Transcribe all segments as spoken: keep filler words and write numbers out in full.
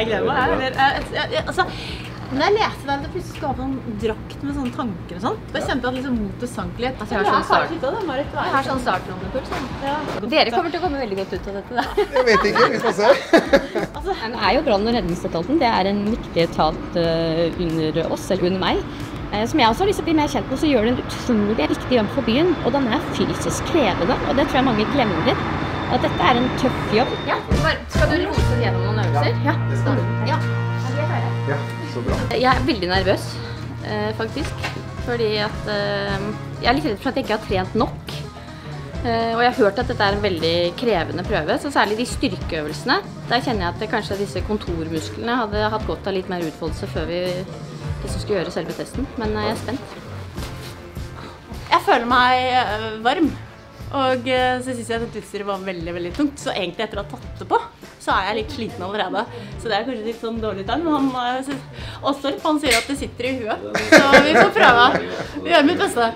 jeg gleder meg. Jeg, jeg, jeg, jeg, altså, når jeg leser den, det plutselig skaper en drakt med sånne tanker og sånt. Jeg kjente at liksom motet sank litt. Altså, jeg har sånn start. Jeg har sånn startnummerpuls. Ja. Dere kommer til å komme veldig godt ut av dette der. Jeg vet ikke, vi skal se. Altså, den er jo brann- og redningsetaten. Det er en viktig etat under oss, eller under meg. Som jeg også har lyst til å bli mer kjent med, så gjør det en utrolig viktig jobb for byen, og den er fysisk krevende, og det tror jeg mange glemmer litt. At dette er en tøff jobb. Ja, skal du rose gjennom noen øvelser? Ja, det skal du. Ja, det er det. Ja, så bra. Jeg er veldig nervøs, faktisk, fordi at jeg er litt redd for at jeg ikke har trent nok. Og jeg har hørt at dette er en veldig krevende prøve, så særlig de styrkeøvelsene. Der kjenner jeg at kanskje disse kontormusklene hadde hatt godt av litt mer utfoldelse før vi det som skulle gjøre selve testen, men jeg er spent. Jeg føler meg varm, og så synes jeg at utstyret var veldig, veldig tungt, så egentlig etter å ha tatt det på, så er jeg litt sliten allerede. Så det er kanskje litt sånn dårlig tegn, men han synes, også han sier at det sitter i huet, så vi får prøve. Vi gjør mitt beste.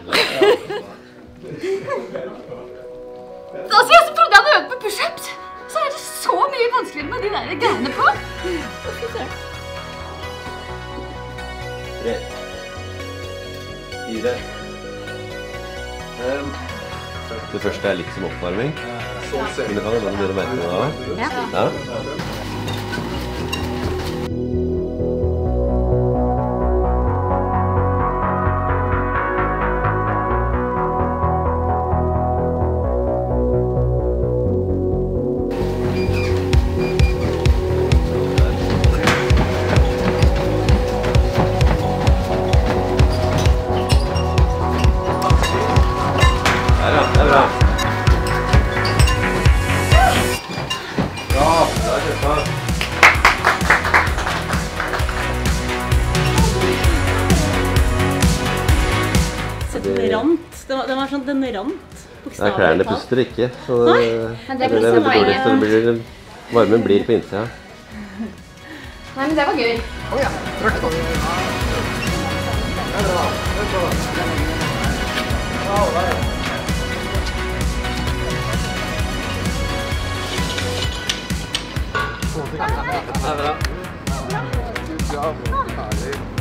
Altså, jeg så trodde jeg hadde øvd på push-ups, så er det så mye vanskeligere med de der greiene på. Tre, fire. Um. Det første er litt som oppvarming. Sånn ser det. Kan du bare merke noe av? Ja. Ja. Den var sånn, den rant, bokstavlig talt. Klærne puster ikke, så det, det, det er dårlig, så blir, varmen blir på innsida. Nei, men det var gøy. Å ja, det var godt. Det er bra, det er bra. Det er bra. Det er bra.